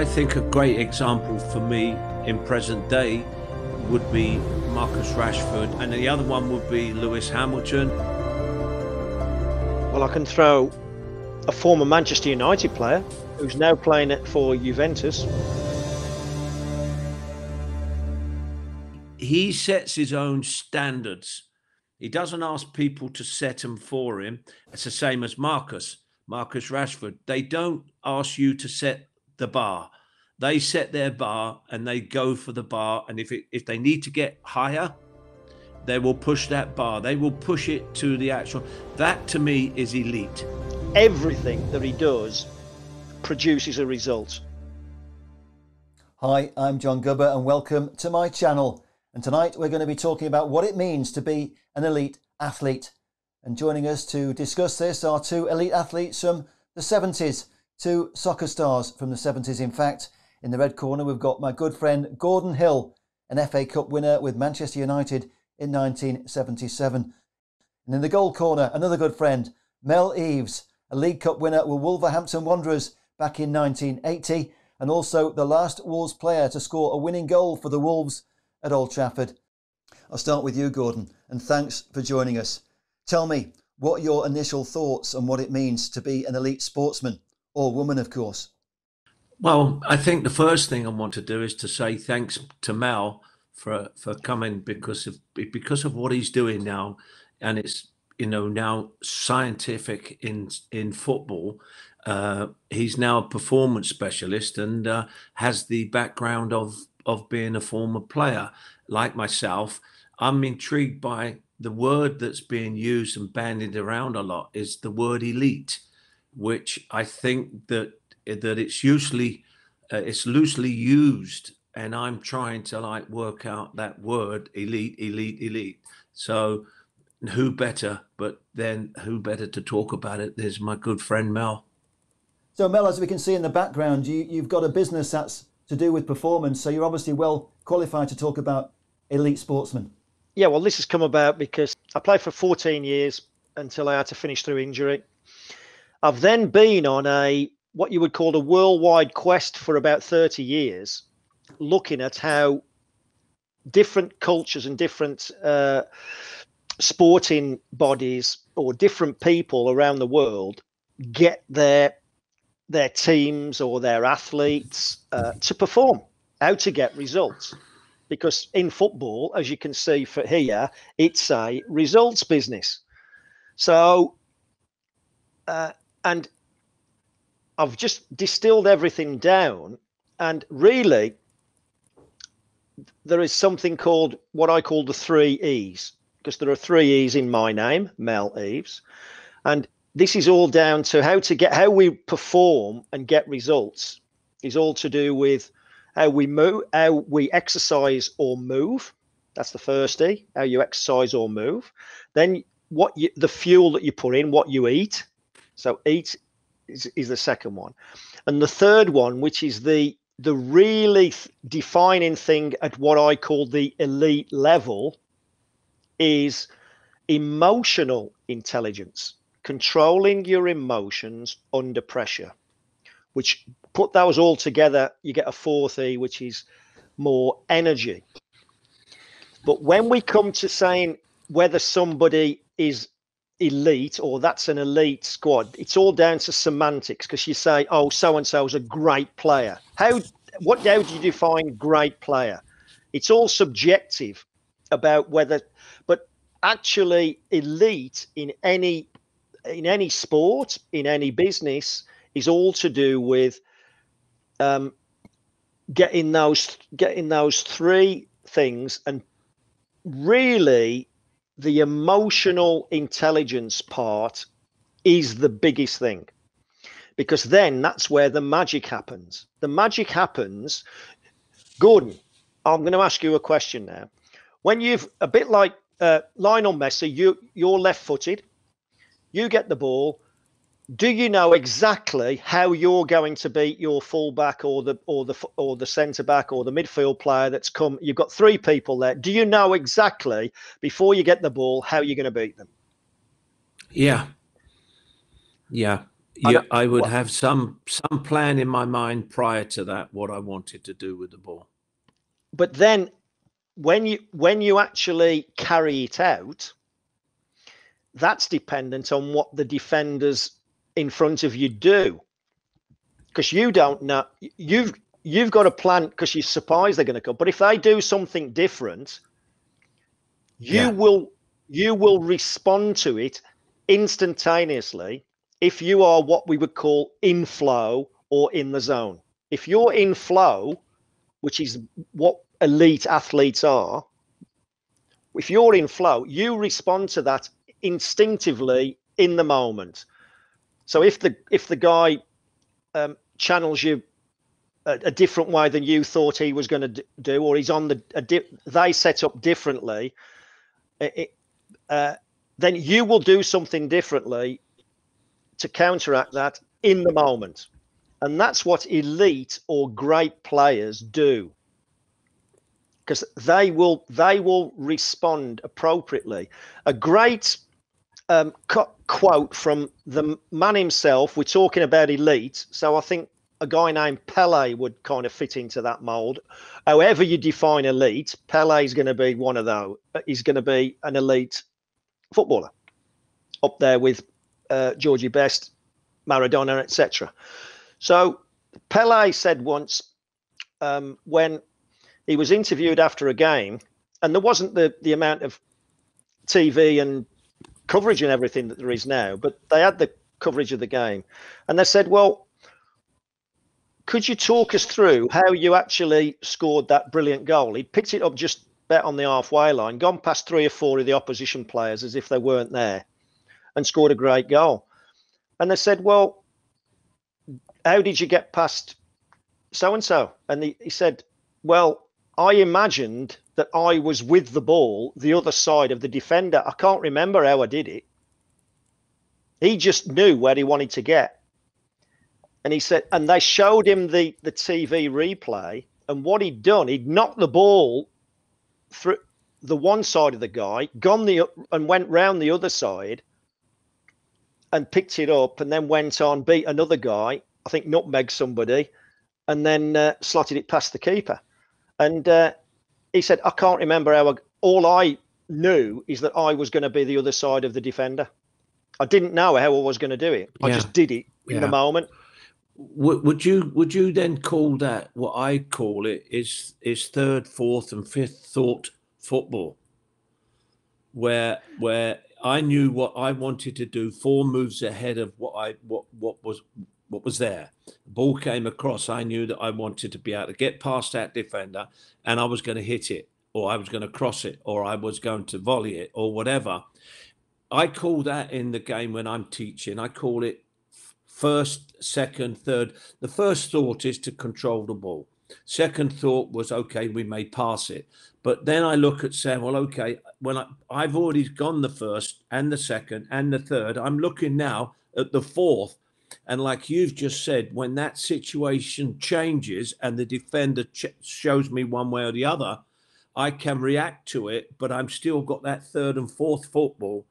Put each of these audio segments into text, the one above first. I think a great example for me in present day would be Marcus Rashford, and the other one would be Lewis Hamilton. Well, I can throw a former Manchester United player who's now playing it for Juventus. He sets his own standards. He doesn't ask people to set them for him. It's the same as Marcus Rashford. They don't ask you to set the bar. They set their bar and they go for the bar. And if they need to get higher, they will push that bar. They will push it to the actual. That to me is elite. Everything that he does produces a result. Hi, I'm John Gubba and welcome to my channel. And tonight we're going to be talking about what it means to be an elite athlete. And joining us to discuss this are two elite athletes from the 70s, two soccer stars from the 70s in fact. In the red corner we've got my good friend Gordon Hill, an FA Cup winner with Manchester United in 1977. And in the gold corner, another good friend, Mel Eves, a League Cup winner with Wolverhampton Wanderers back in 1980 and also the last Wolves player to score a winning goal for the Wolves at Old Trafford. I'll start with you, Gordon, and thanks for joining us. Tell me what your initial thoughts on what it means to be an elite sportsman, or woman, of course. Well, I think the first thing I want to do is to say thanks to Mel for coming because of what he's doing now, and it's, you know, now scientific in football. He's now a performance specialist and has the background of being a former player like myself. I'm intrigued by the word that's being used and bandied around a lot is the word elite, which I think that it's usually it's loosely used, and I'm trying to like work out that word elite. So who better, but then who better to talk about it? There's my good friend Mel. So Mel, as we can see in the background, you've got a business that's to do with performance, so you're obviously well qualified to talk about elite sportsmen. Yeah, well, this has come about because I played for 14 years until I had to finish through injury. I've then been on what you would call a worldwide quest for about 30 years, looking at how different cultures and different sporting bodies or different people around the world get their teams or their athletes to perform, how to get results. Because in football, as you can see for here, it's a results business. So, and I've just distilled everything down. And really, there is something called what I call the 3 E's, because there are 3 E's in my name, Mel Eves. And this is all down to how we perform and get results. Is all to do with how we move, how we exercise or move. That's the first E, how you exercise or move. Then the fuel that you put in, what you eat. So eat is the second one. And the third one, which is the really defining thing at what I call the elite level, is emotional intelligence. Controlling your emotions under pressure, which put those all together, you get a 4th E, which is more energy. But when we come to saying whether somebody is elite or that's an elite squad, it's all down to semantics, because you say, oh, so-and-so's a great player. How do you define great player? It's all subjective about whether, but actually elite in any sport, in any business, is all to do with getting those 3 things, and really the emotional intelligence part is the biggest thing, because then that's where the magic happens. The magic happens. Gordon, I'm going to ask you a question now. When you've a bit like Lionel Messi, you're left-footed. You get the ball. Do you know exactly how you're going to beat your fullback or the centre back or the midfield player that's come? You've got 3 people there. Do you know exactly before you get the ball how you're going to beat them? Yeah, yeah, Yeah, I would have some plan in my mind prior to that, what I wanted to do with the ball. But then when you actually carry it out, that's dependent on what the defenders in front of you do. Because you don't know, you've got a plan because you're surprised they're going to come. But if they do something different, you will respond to it instantaneously if you are what we would call in flow or in the zone. If you're in flow, which is what elite athletes are, if you're in flow, you respond to that instinctively in the moment. So if the guy channels you a different way than you thought he was going to do, or he's on they set up differently, then you will do something differently to counteract that in the moment. And that's what elite or great players do, because they will respond appropriately. A great quote from the man himself. We're talking about elite, so I think a guy named Pelé would kind of fit into that mold. However you define elite, Pelé is going to be one of those. He's going to be an elite footballer, up there with Georgie Best, Maradona, etc. So Pelé said once, when he was interviewed after a game, and there wasn't the amount of TV and coverage and everything that there is now, but they had the coverage of the game, and they said, well, could you talk us through how you actually scored that brilliant goal? He picked it up just about on the halfway line, gone past 3 or 4 of the opposition players as if they weren't there, and scored a great goal. And they said, well, how did you get past so-and-so? And he said, well, I imagined that I was with the ball the other side of the defender. I can't remember how I did it. He just knew where he wanted to get. And he said, and they showed him the TV replay, and what he'd done, he'd knocked the ball through the one side of the guy, and went round the other side and picked it up, and then went on, beat another guy, I think nutmegged somebody, and then slotted it past the keeper. And he said, I can't remember how all I knew is that I was going to be the other side of the defender. I didn't know how I was going to do it. I just did it in the moment. Would you then call that, what I call it, is 3rd, 4th and 5th thought football, where I knew what I wanted to do 4 moves ahead of what was there. The ball came across. I knew that I wanted to be able to get past that defender, and I was going to hit it, or I was going to cross it, or I was going to volley it, or whatever. I call that in the game when I'm teaching, I call it 1st, 2nd, 3rd. The 1st thought is to control the ball. 2nd thought was, okay, we may pass it. But then I look at saying, well, okay, when I've already gone the 1st and the 2nd and the 3rd, I'm looking now at the 4th. And like you've just said, when that situation changes and the defender shows me one way or the other, I can react to it, but I'm still got that 3rd and 4th football,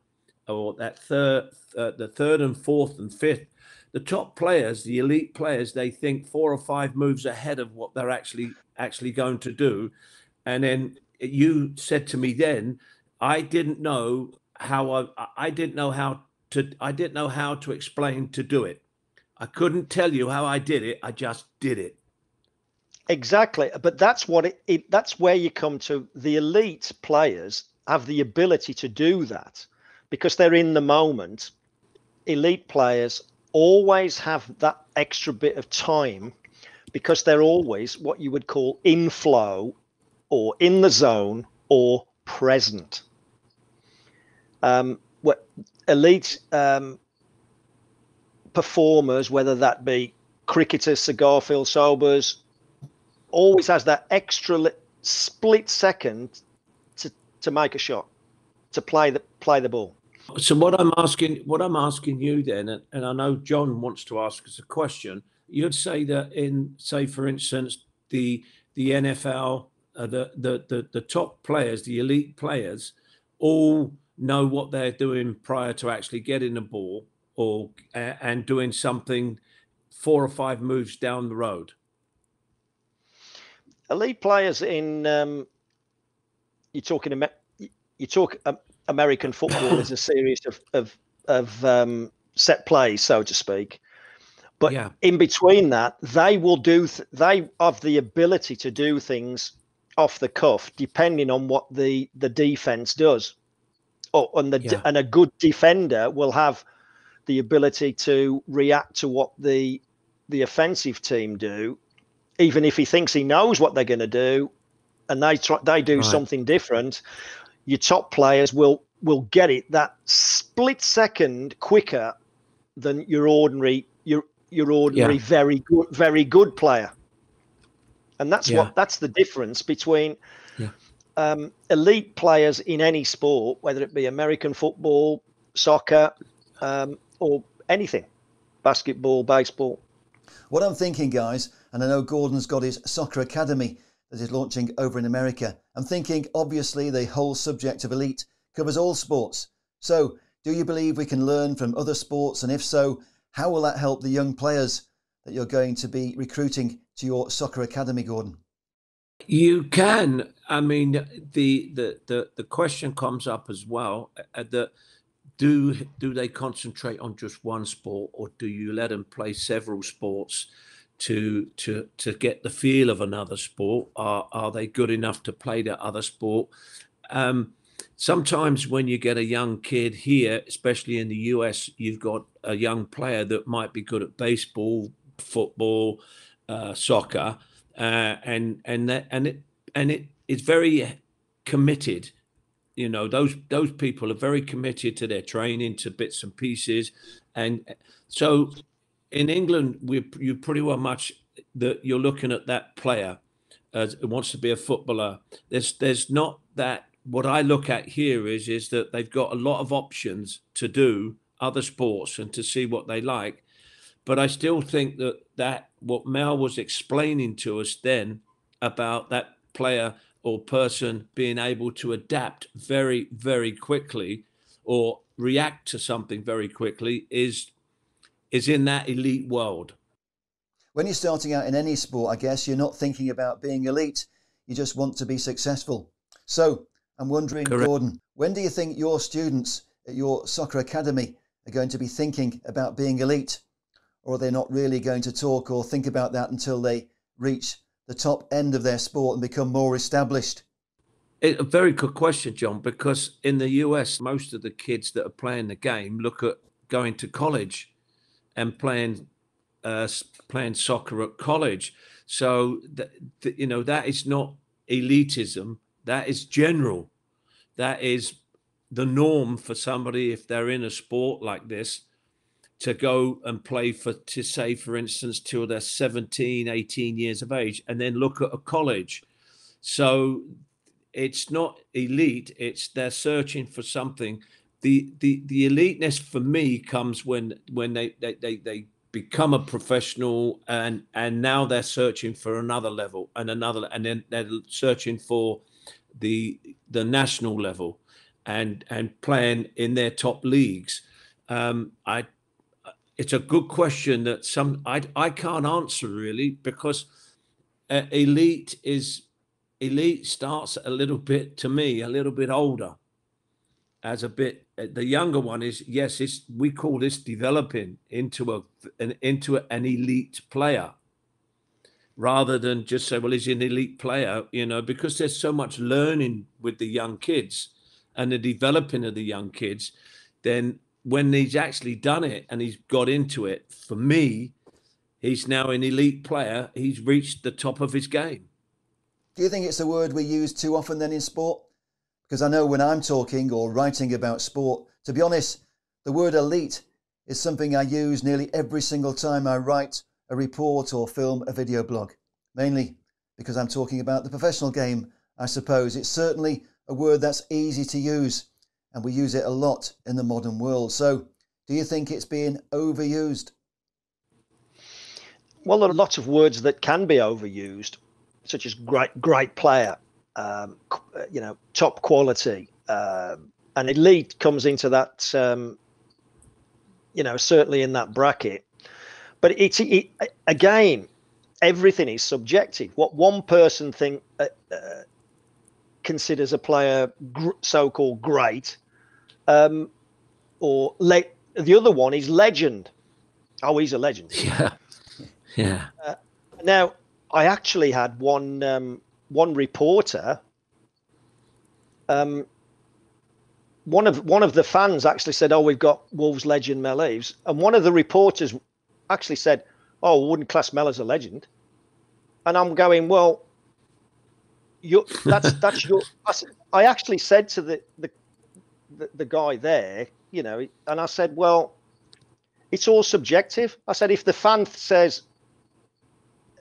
or that the 3rd and 4th and 5th. The top players, the elite players, they think 4 or 5 moves ahead of what they're actually going to do. And then you said to me then, I didn't know how to explain to do it. I couldn't tell you how I did it. I just did it. Exactly. But that's what that's where you come to. The elite players have the ability to do that because they're in the moment. Elite players always have that extra bit of time because they're always what you would call in flow or in the zone or present. Elite performers, whether that be cricketers, Sir Garfield Sobers, always has that extra split second to make a shot, to play the ball. So what I'm asking you then, and I know John wants to ask us a question, you'd say that in, say, for instance, the NFL, the top players, the elite players, all know what they're doing prior to actually getting the ball, or and doing something 4 or 5 moves down the road. Elite players in American football is a series of set plays, so to speak. But yeah, in between that, they will do. They have the ability to do things off the cuff, depending on what the defense does. Oh, and and a good defender will have the ability to react to what the offensive team do, even if he thinks he knows what they're going to do, and they do something different. Your top players will get it that split second quicker than your ordinary very good player, and that's the difference between elite players in any sport, whether it be American football, soccer, or anything, basketball, baseball. What I'm thinking, guys, and I know Gordon's got his soccer academy that is launching over in America. I'm thinking, obviously, the whole subject of elite covers all sports. So do you believe we can learn from other sports? And if so, how will that help the young players that you're going to be recruiting to your soccer academy, Gordon? You can. I mean, the question comes up as well, do they concentrate on just one sport, or do you let them play several sports to get the feel of another sport? Are they good enough to play that other sport? Sometimes when you get a young kid here, especially in the US, you've got a young player that might be good at baseball, football, soccer, and it's very committed. You know, those people are very committed to their training, to bits and pieces. And so in England, you pretty well much that you're looking at that player as it wants to be a footballer. There's not that. What I look at here is that they've got a lot of options to do other sports and to see what they like. But I still think that what Mel was explaining to us then about that player or person being able to adapt very, very quickly or react to something very quickly is in that elite world. When you're starting out in any sport, I guess you're not thinking about being elite. You just want to be successful. So I'm wondering, correct, Gordon, when do you think your students at your soccer academy are going to be thinking about being elite? Or are they not really going to talk or think about that until they reach the top end of their sport and become more established? It's a very good question, John, because in the US, most of the kids that are playing the game look at going to college and playing soccer at college. So, you know, that is not elitism. That is general. That is the norm for somebody, if they're in a sport like this, to go and play for instance, till they're 17, 18 years of age, and then look at a college. So it's not elite, it's they're searching for something. The eliteness for me comes when they become a professional and now they're searching for another level and then they're searching for the national level and playing in their top leagues. It's a good question that I can't answer really, because elite starts a little bit older, as a bit the younger one is, yes, we call this developing into an elite player, rather than just say, well, he's an elite player, you know, because there's so much learning with the young kids and the developing of the young kids. Then when he's actually done it and he's got into it, for me, he's now an elite player. He's reached the top of his game. Do you think it's a word we use too often then in sport? Because I know when I'm talking or writing about sport, to be honest, the word elite is something I use nearly every single time I write a report or film a video blog, mainly because I'm talking about the professional game, I suppose. It's certainly a word that's easy to use, and we use it a lot in the modern world. So do you think it's being overused? Well, there are lots of words that can be overused, such as great player, you know, top quality. And elite comes into that you know, certainly in that bracket. But it again, everything is subjective. What one person considers a player so-called great, or the other one is legend. Oh, he's a legend. Yeah, yeah. Now, I actually had one reporter. One of the fans actually said, "Oh, we've got Wolves legend Mel Eves," and one of the reporters actually said, "Oh, wouldn't class Mel as a legend." And I'm going, well, that's your. I actually said to the guy there, you know, and I said, well, it's all subjective. I said, if the fan says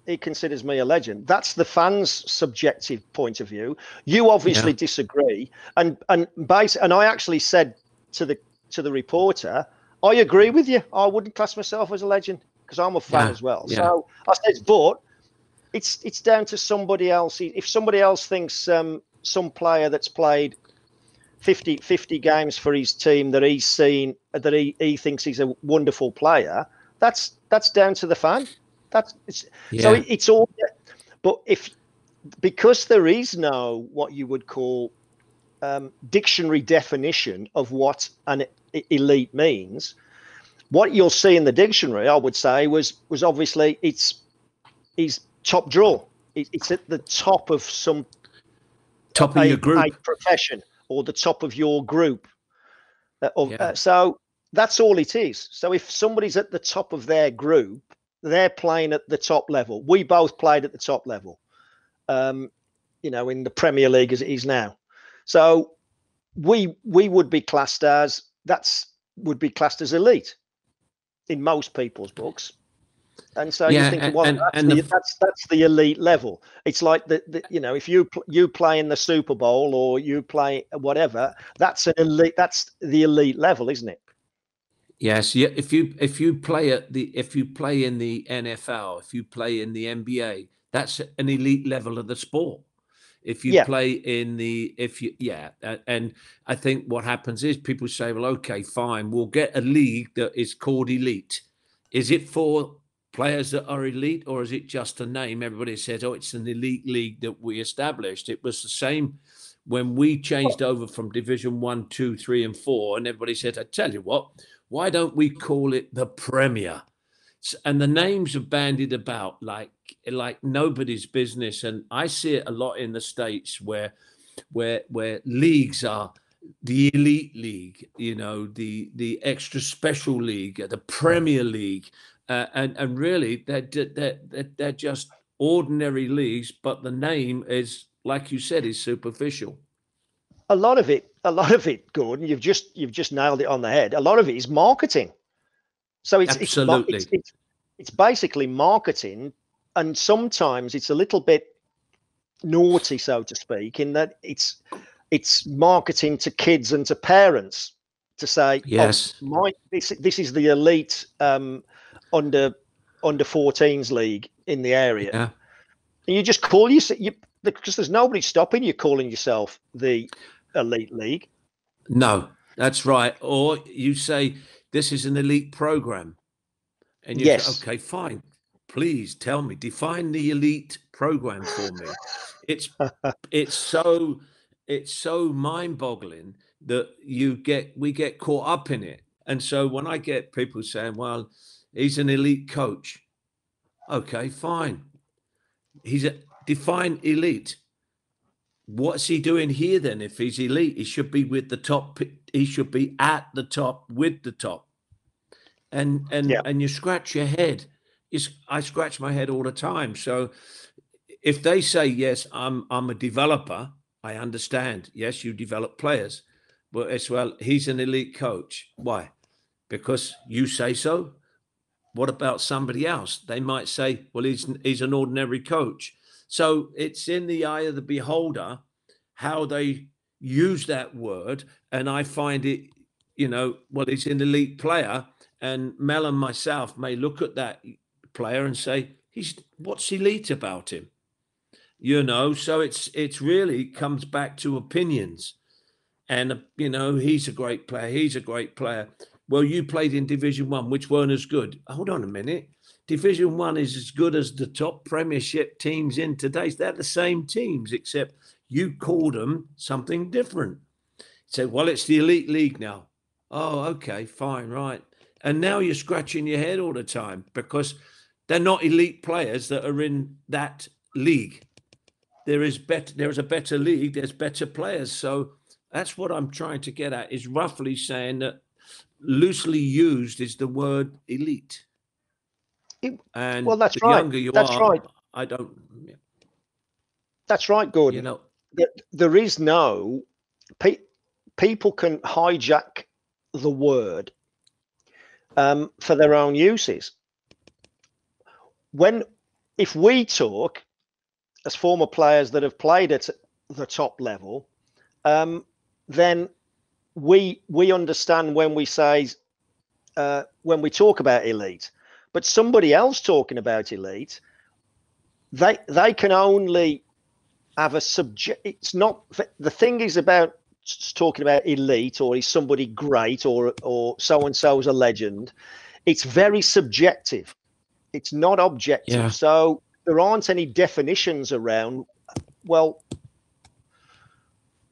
he considers me a legend, that's the fan's subjective point of view. You obviously disagree, and I actually said to the reporter, I agree with you. I wouldn't class myself as a legend because I'm a fan as well. Yeah. So I said, but it's down to somebody else. If somebody else thinks some player that's played 50 games for his team that he's seen, that he thinks he's a wonderful player, that's down to the fan. So it's all. But because there is no what you would call dictionary definition of what an elite means, what you'll see in the dictionary, I would say, was obviously he's top draw. It's at the top of your group, a profession, or the top of your group. So that's all it is. So if somebody's at the top of their group, they're playing at the top level. We both played at the top level, you know, in the Premier League as it is now. So we would be classed as would be classed as elite in most people's books. And so you think, well, that's the elite level. It's like you know, if you play in the Super Bowl or you play whatever, that's an elite. That's the elite level, isn't it? Yes. Yeah. If you play in the NFL, if you play in the NBA, that's an elite level of the sport. If you play in the, and I think what happens is people say, well, okay, fine, we'll get a league that is called elite. Is it for players that are elite, or is it just a name? Everybody says, oh, it's an elite league that we established. It was the same when we changed over from Division 1, 2, 3, and 4, and everybody said, I tell you what, why don't we call it the Premier? And the names are bandied about like nobody's business, and I see it a lot in the States where leagues are the elite league, you know, the extra special league, the Premier League, and really they're just ordinary leagues, but the name is, like you said, is superficial. A lot of it, Gordon, you've just nailed it on the head. A lot of it is marketing. So it's basically marketing, and sometimes it's a little bit naughty, so to speak, in that it's marketing to kids and to parents to say, yes, oh, this is the elite under 14s league in the area, and you just call yourself, because there's nobody stopping you calling yourself the elite league. No, that's right. Or you say, this is an elite program. And you say, okay, fine. Please tell me, define the elite program for me. It's so mind boggling that we get caught up in it. And so when I get people saying, well, he's an elite coach. Okay, fine. Define elite. What's he doing here then? If he's elite, he should be with the top. He should be at the top with the top. And you scratch your head. I scratch my head all the time. So if they say, yes, I'm a developer, I understand. Yes, you develop players, but as well, he's an elite coach. Why? Because you say so. What about somebody else? They might say, well, he's an ordinary coach. So it's in the eye of the beholder how they use that word. And I find it, you know, well, it's an elite player. And Mel and myself may look at that player and say, what's elite about him? You know, so it's really comes back to opinions. And, you know, he's a great player. well, you played in Division One, which weren't as good. Hold on a minute. Division One is as good as the top Premiership teams in today. They're the same teams, except you called them something different. You said, well, it's the elite league now. Oh, okay, fine, right. And now you're scratching your head all the time because they're not elite players that are in that league. There is a better league. There's better players. So that's what I'm trying to get at, is roughly saying that loosely used is the word elite. And well, that's right. Younger you that's are, right. I don't. Yeah. That's right, Gordon. You know, there is no people can hijack the word for their own uses. If we talk as former players that have played at the top level, then we understand when we say when we talk about elite. But somebody else talking about elite, they can only have a subject. It's not the thing is about talking about elite or is somebody great or so and so's a legend. It's very subjective. It's not objective. Yeah. So there aren't any definitions around. Well,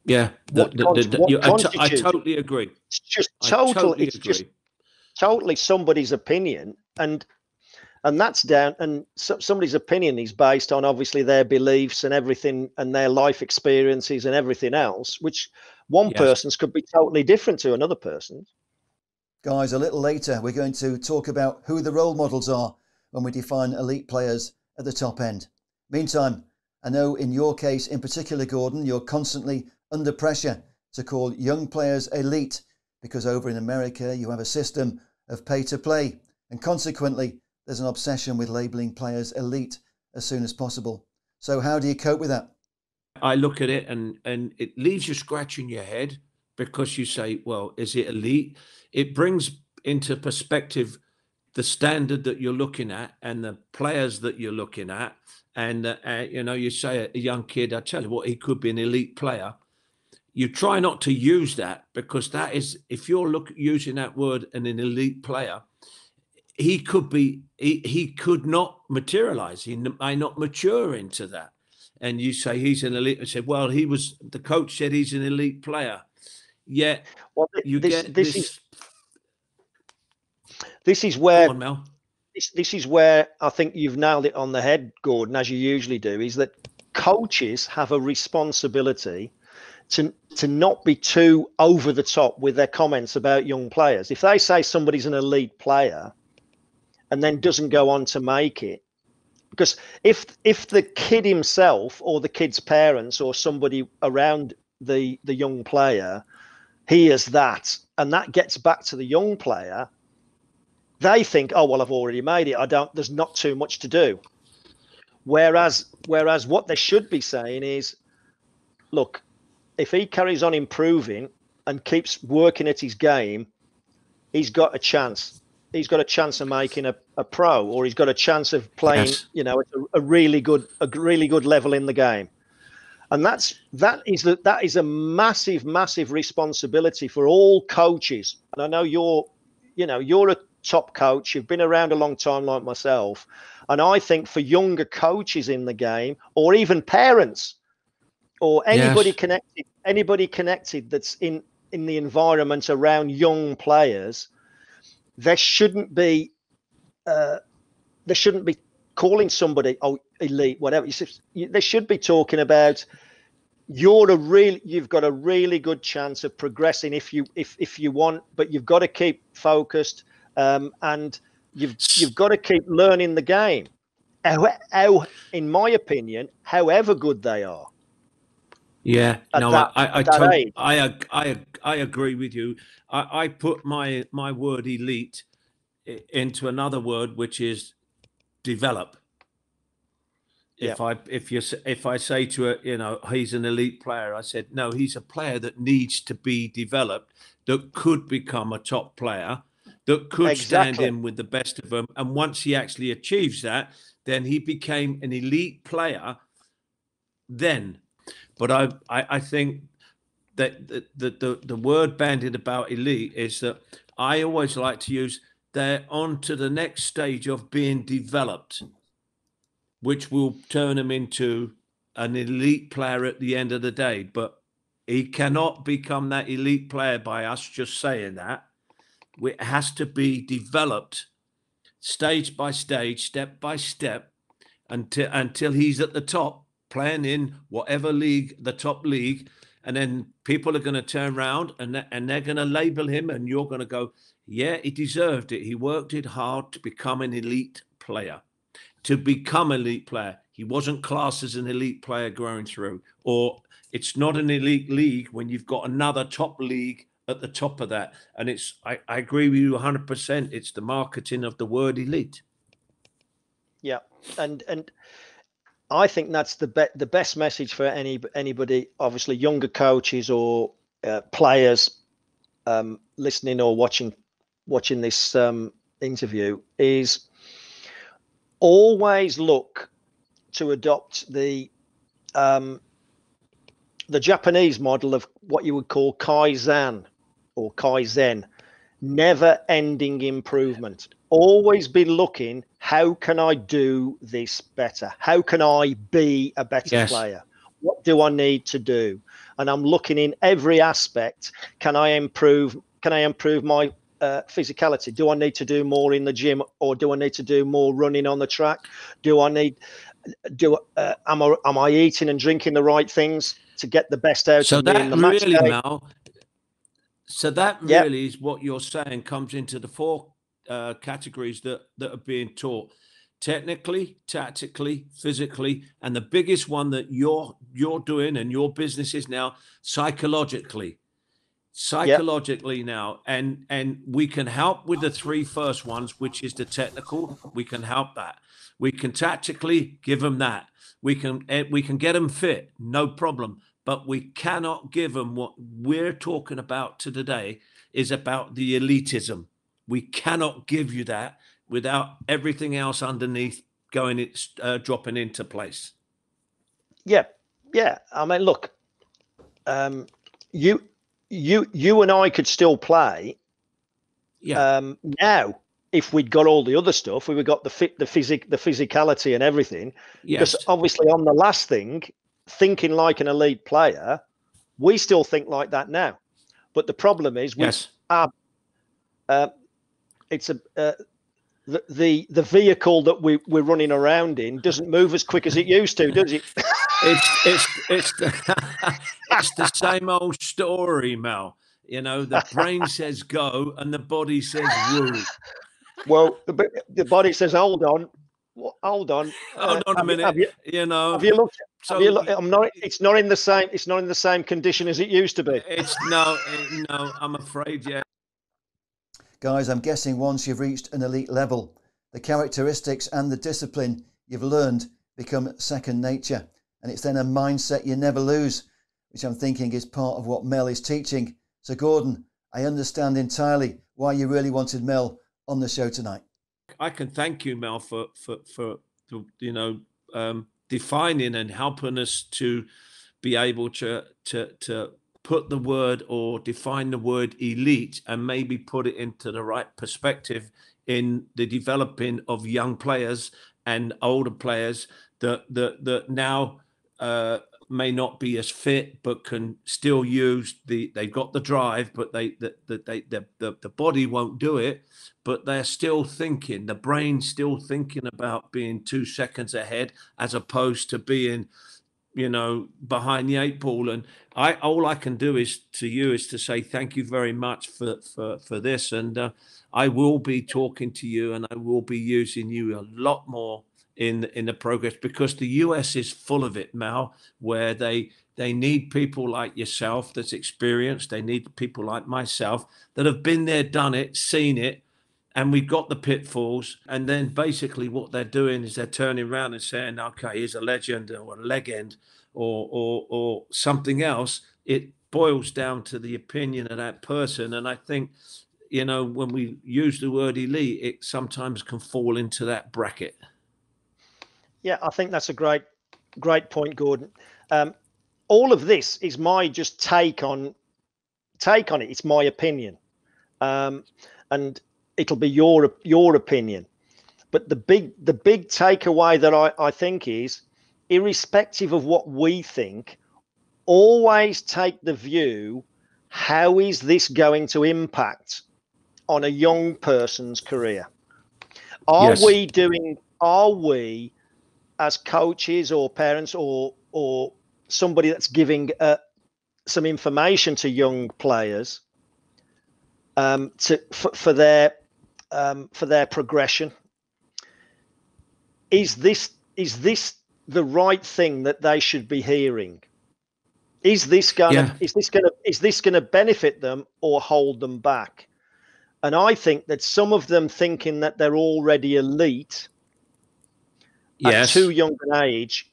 yeah, I totally agree. It's just totally somebody's opinion. And that's down, and somebody's opinion is based on obviously their beliefs and everything and their life experiences and everything else, which one person's could be totally different to another person's. Guys, a little later, we're going to talk about who the role models are when we define elite players at the top end. Meantime, I know in your case in particular, Gordon, you're constantly under pressure to call young players elite because over in America, you have a system of pay to play. And consequently, there's an obsession with labelling players elite as soon as possible. So how do you cope with that? I look at it and it leaves you scratching your head because you say, well, is it elite? It brings into perspective the standard that you're looking at and the players that you're looking at. And, you know, you say a young kid, I tell you what, he could be an elite player. You try not to use that because that is, if you're using that word and an elite player, he could be, he could not materialize. He might not mature into that. And you say he's an elite. I said, well, he was, the coach said he's an elite player. Yet well, you get this. This is where, come on, Mel. This is where I think you've nailed it on the head, Gordon, as you usually do, is that coaches have a responsibility to not be too over the top with their comments about young players. If they say somebody's an elite player, and then doesn't go on to make it. Because if the kid himself or the kid's parents or somebody around the young player hears that, and that gets back to the young player, they think, oh, well, I've already made it. There's not too much to do. Whereas what they should be saying is, look, if he carries on improving and keeps working at his game, he's got a chance. He's got a chance of making a pro, or he's got a chance of playing, you know, a really good level in the game. And that is a massive, massive responsibility for all coaches. And I know you're a top coach. You've been around a long time like myself. And I think for younger coaches in the game, or even parents or anybody connected that's in the environment around young players, They shouldn't be calling somebody elite, whatever. They should be talking about you've got a really good chance of progressing if you want, but you've got to keep focused and you've got to keep learning the game. In my opinion, however good they are. Yeah, no, I agree with you. I put my word elite into another word, which is develop. Yeah. If I say to a, you know, he's an elite player, I said, no, he's a player that needs to be developed, that could become a top player, that could stand in with the best of them. And once he actually achieves that, then he became an elite player then. But I think that the word bandied about elite is that I always like to use they're on to the next stage of being developed, which will turn him into an elite player at the end of the day. But he cannot become that elite player by us just saying that. It has to be developed stage by stage, step by step, until he's at the top, playing in whatever league, the top league. And then people are going to turn around and they're going to label him, and you're going to go, yeah, he deserved it. He worked it hard to become an elite player. He wasn't classed as an elite player growing through, or it's not an elite league when you've got another top league at the top of that. And it's, I agree with you 100%. It's the marketing of the word elite. Yeah. And I think that's the best message for anybody, obviously younger coaches or players listening or watching this interview, is always look to adopt the Japanese model of what you would call kaizen or kaizen, never ending improvement. Always be looking, how can I do this better? How can I be a better player? What do I need to do? And I'm looking in every aspect. Can I improve? Can I improve my physicality? Do I need to do more in the gym, or do I need to do more running on the track? Do I need, am I eating and drinking the right things to get the best out of me in the match game? So that really is what you're saying comes into the four categories that are being taught: technically, tactically, physically, and the biggest one that you're doing and your business is now, psychologically now. And we can help with the three first ones, which is the technical. We can help that. We can tactically give them that. We can get them fit, no problem. But we cannot give them what we're talking about today is about the elitism. We cannot give you that without everything else underneath dropping into place. Yeah, yeah. I mean, look, you and I could still play. Yeah. Now, if we'd got all the other stuff, we would got the physicality and everything. Yes. Because obviously, on the last thing, thinking like an elite player, we still think like that now, but the problem is the vehicle that we're running around in doesn't move as quick as it used to, does it? It's the same old story, Mel. You know, the brain says go and the body says woo. Well, the body says hold on. Well, hold on a minute. It's not in the same. It's not in the same condition as it used to be. No. I'm afraid, yeah. Guys, I'm guessing once you've reached an elite level, the characteristics and the discipline you've learned become second nature, and it's then a mindset you never lose, which I'm thinking is part of what Mel is teaching. So, Gordon, I understand entirely why you really wanted Mel on the show tonight. I can thank you, Mel, for defining and helping us to be able to put the word or define the word elite and maybe put it into the right perspective in the developing of young players and older players that now may not be as fit but can still use they've got the drive, but the body won't do it, but they're still thinking, the brain's still thinking about being 2 seconds ahead as opposed to being, behind the eight ball. And all I can do is to say thank you very much for this. And I will be talking to you and I will be using you a lot more in the progress, because the US is full of it, Mal, where they need people like yourself that's experienced. They need people like myself that have been there, done it, seen it, and we've got the pitfalls. And then basically what they're doing is they're turning around and saying, okay, he's a legend or a legend or something else. It boils down to the opinion of that person. And I think, when we use the word elite, it sometimes can fall into that bracket. Yeah, I think that's a great point, Gordon. All of this is my just take on it. It's my opinion. and it'll be your opinion. But the big takeaway that I think is, irrespective of what we think, always take the view, how is this going to impact on a young person's career? Are we as coaches or parents or somebody that's giving some information to young players for their progression, is this the right thing that they should be hearing? Is this gonna benefit them or hold them back? And I think that some of them thinking that they're already elite at too young an age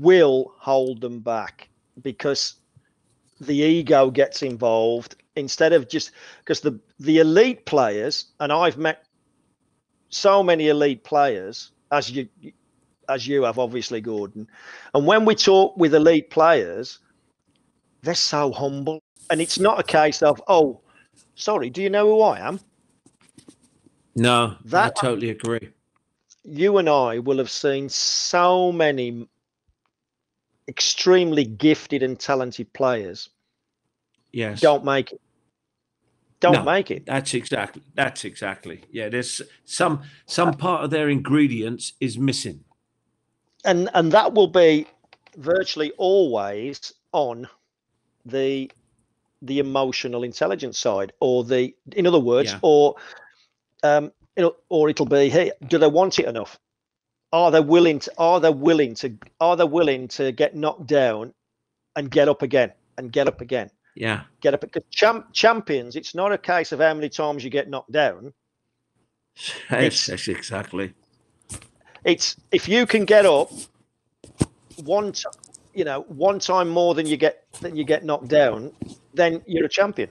will hold them back, because the ego gets involved instead of just, because the elite players, and I've met so many elite players, as you have, obviously, Gordon. And when we talk with elite players, they're so humble. And it's not a case of, oh, sorry, do you know who I am? No, I totally agree. You and I will have seen so many extremely gifted and talented players. Yes. Don't make it. Don't make it. That's exactly. Yeah, there's some part of their ingredients is missing. And that will be virtually always on the emotional intelligence side, or the, in other words, or it'll be, hey, do they want it enough? Are they willing to get knocked down and get up again and get up again? Yeah. Get up, because champions, it's not a case of how many times you get knocked down. Yes, exactly. It's, if you can get up one time more than you get knocked down, then you're a champion.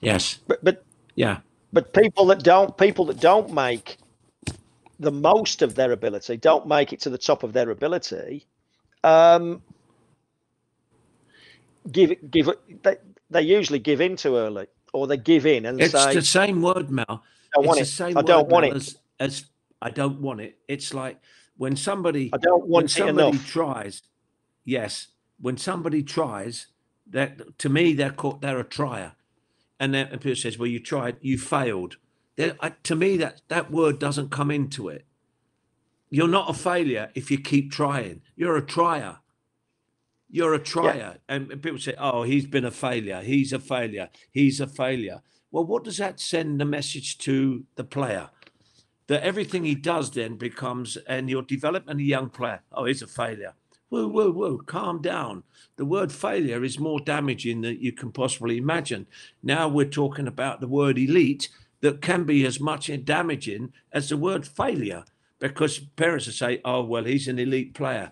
Yes. But people that don't make the most of their ability, don't make it to the top of their ability, they usually give in too early, or they give in and say, it's the same word, Mel. I don't want it. I don't want it. It's like when somebody, I don't want it enough. Tries, yes. When somebody tries, that to me they're a trier, and then people says, "Well, you tried, you failed." To me, that word doesn't come into it. You're not a failure if you keep trying. You're a trier. You're a trier. Yeah. And people say, oh, he's been a failure. He's a failure. He's a failure. Well, what does that send the message to the player? That everything he does then becomes, and you're developing a young player, oh, he's a failure. Whoa, calm down. The word failure is more damaging than you can possibly imagine. Now we're talking about the word elite that can be as much damaging as the word failure, because parents will say, oh, well, he's an elite player.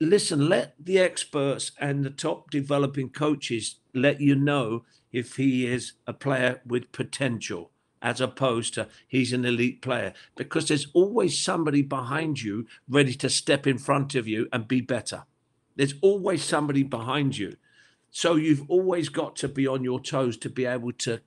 Listen, let the experts and the top developing coaches let you know if he is a player with potential, as opposed to he's an elite player, because there's always somebody behind you ready to step in front of you and be better. There's always somebody behind you. So you've always got to be on your toes to be able to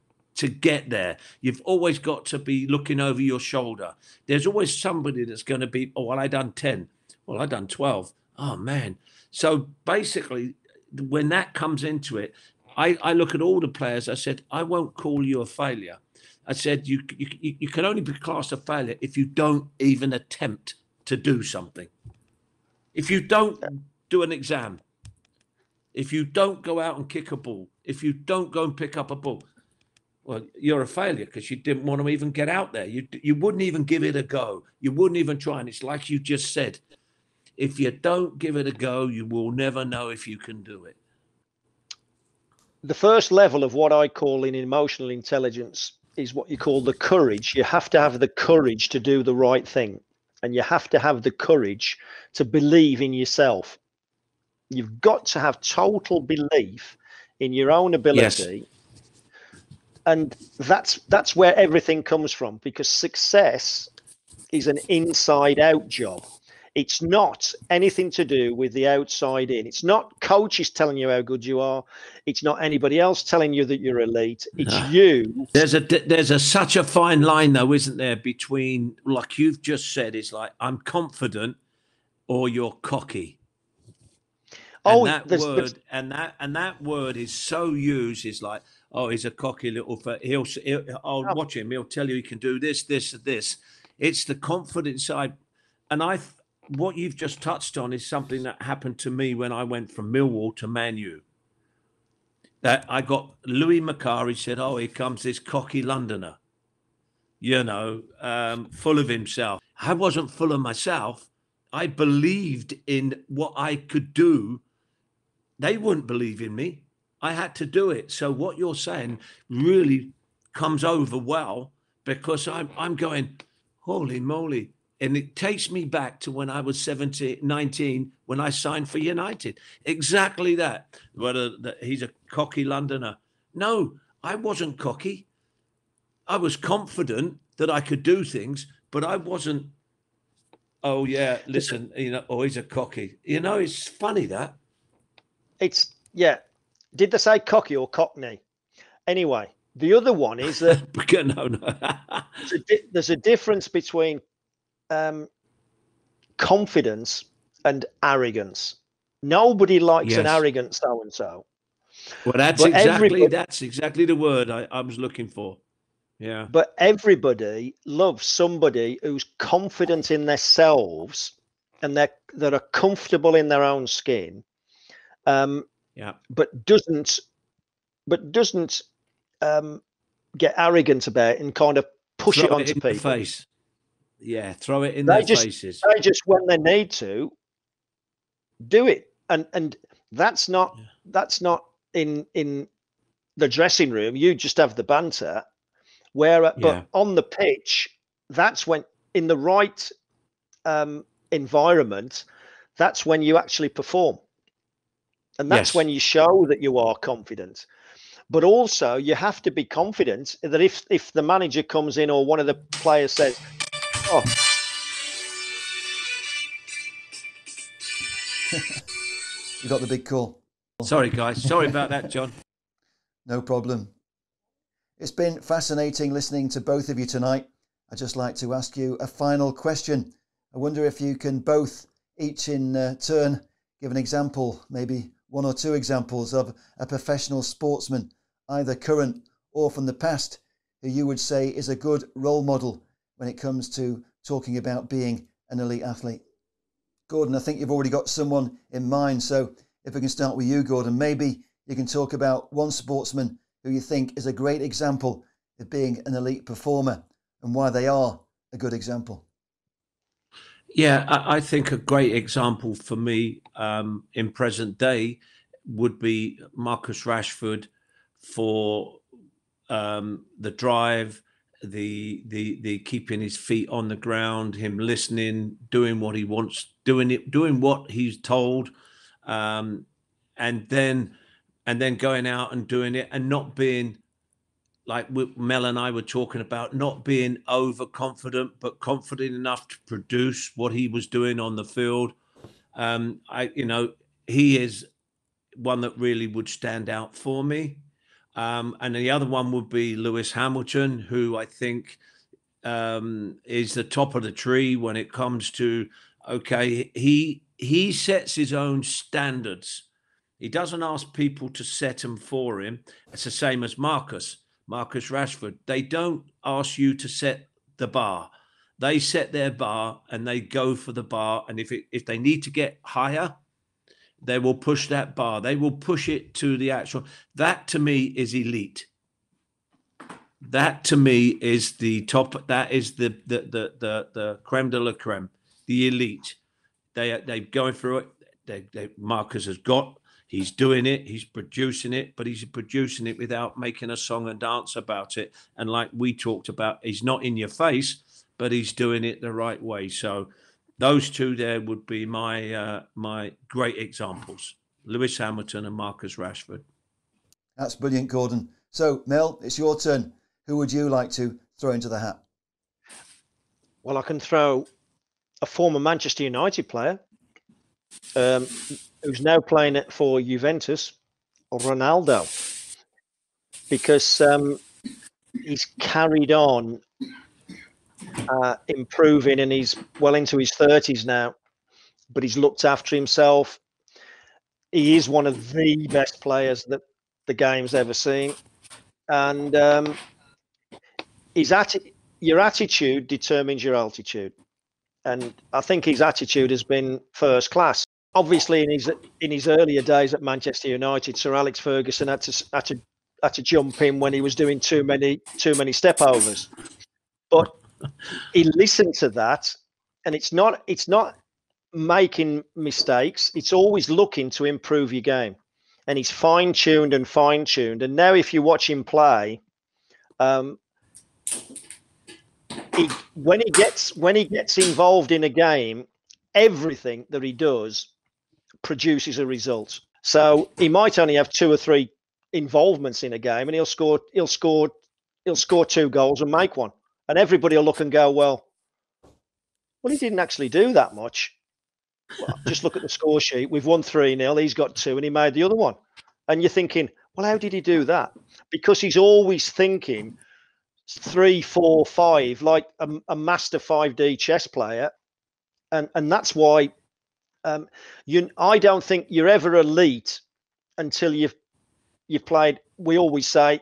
get there. You've always got to be looking over your shoulder. There's always somebody that's going to be, oh, well, I done 10. Well, I done 12. Oh, man. So basically, when that comes into it, I look at all the players. I said, I won't call you a failure. I said, you can only be classed a failure if you don't even attempt to do something. If you don't do an exam, if you don't go out and kick a ball, if you don't go and pick up a ball, well, you're a failure because you didn't want to even get out there. You wouldn't even give it a go. You wouldn't even try. And it's like you just said, if you don't give it a go, you will never know if you can do it. The first level of what I call in emotional intelligence is what you call the courage. You have to have the courage to do the right thing. And you have to have the courage to believe in yourself. You've got to have total belief in your own ability. Yes. And that's where everything comes from, because success is an inside out job. It's not anything to do with the outside in. It's not coaches telling you how good you are. It's not anybody else telling you that you're elite. It's you. There's such a fine line though, isn't there, between, like you've just said, it's like I'm confident or you're cocky. Oh, and that word, and that word is so used. It's like, oh, he's a cocky little. I'll watch him. He'll tell you he can do this, this, this. It's the confidence side, and what you've just touched on is something that happened to me when I went from Millwall to Man U. That I got Louis Macari said, oh, here comes this cocky Londoner, you know, full of himself. I wasn't full of myself. I believed in what I could do. They wouldn't believe in me. I had to do it. So what you're saying really comes over well, because I'm going, holy moly. And it takes me back to when I was 17, 19, when I signed for United. Exactly that. Whether he's a cocky Londoner. No, I wasn't cocky. I was confident that I could do things, but I wasn't, oh, yeah, listen, you know, oh, he's a cocky. You know, it's funny that. It's, yeah. Did they say cocky or cockney? Anyway, the other one is that no. There's a difference between confidence and arrogance. Nobody likes an arrogant so-and-so. Well, that's exactly the word I was looking for. Yeah. But everybody loves somebody who's confident in themselves and that are comfortable in their own skin. But doesn't get arrogant about it and kind of push it onto people. Face. Yeah, throw it in their faces. They just, when they need to, do it, and that's not in the dressing room. You just have the banter, but on the pitch, that's when in the right environment, that's when you actually perform, and that's when you show that you are confident. But also, you have to be confident that if the manager comes in or one of the players says, oh. You got the big call. Sorry, guys. Sorry about that, John. No problem. It's been fascinating listening to both of you tonight. I'd just like to ask you a final question. I wonder if you can both, each in turn, give an example, maybe one or two examples of a professional sportsman, either current or from the past, who you would say is a good role model when it comes to talking about being an elite athlete. Gordon, I think you've already got someone in mind. So if we can start with you, Gordon, maybe you can talk about one sportsman who you think is a great example of being an elite performer and why they are a good example. Yeah, I think a great example for me in present day would be Marcus Rashford for the drive, the keeping his feet on the ground, him listening, doing what he wants, doing what he's told, and then going out and doing it, and not being like Mel and I were talking about, not being overconfident, but confident enough to produce what he was doing on the field. He is one that really would stand out for me. And the other one would be Lewis Hamilton, who I think is the top of the tree when it comes to, okay, he sets his own standards. He doesn't ask people to set them for him. It's the same as Marcus Rashford. They don't ask you to set the bar. They set their bar and they go for the bar. And if they need to get higher, they will push that bar. They will push it to the actual. That to me is elite. That to me is the top. That is the creme de la creme, the elite. They're going through it. Marcus has got. He's doing it. He's producing it, but he's producing it without making a song and dance about it. And like we talked about, he's not in your face, but he's doing it the right way. So those two there would be my my great examples, Lewis Hamilton and Marcus Rashford. That's brilliant, Gordon. So, Mel, it's your turn. Who would you like to throw into the hat? Well, I can throw a former Manchester United player who's now playing it for Juventus, Ronaldo, because he's carried on improving, and he's well into his 30s now, but he's looked after himself. He is one of the best players that the game's ever seen. And your attitude determines your altitude. And I think his attitude has been first class. Obviously, in his earlier days at Manchester United, Sir Alex Ferguson had to jump in when he was doing too many step overs. But he listened to that, and it's not making mistakes. It's always looking to improve your game, and he's fine-tuned. And now, if you watch him play, when he gets involved in a game, everything that he does produces a result. So he might only have 2 or 3 involvements in a game, and he'll score 2 goals and make 1, and everybody will look and go, well, he didn't actually do that much. Well, just look at the score sheet. We've won 3-0. He's got 2, and he made the other 1. And you're thinking, well, how did he do that? Because he's always thinking 3, 4, 5, like a master 5D chess player. And that's why I don't think you're ever elite until you've played. We always say,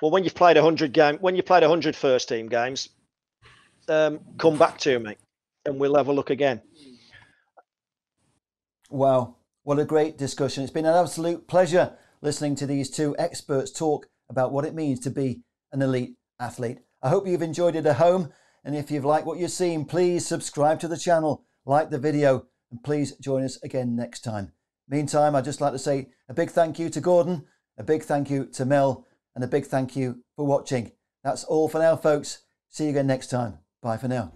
well, when you've played 100 first team games, come back to me, and we'll have a look again. Wow, what a great discussion. It's been an absolute pleasure listening to these 2 experts talk about what it means to be an elite athlete. I hope you've enjoyed it at home, and if you've liked what you've seen, please subscribe to the channel, like the video, and please join us again next time. Meantime, I'd just like to say a big thank you to Gordon, a big thank you to Mel, and a big thank you for watching. That's all for now, folks. See you again next time. Bye for now.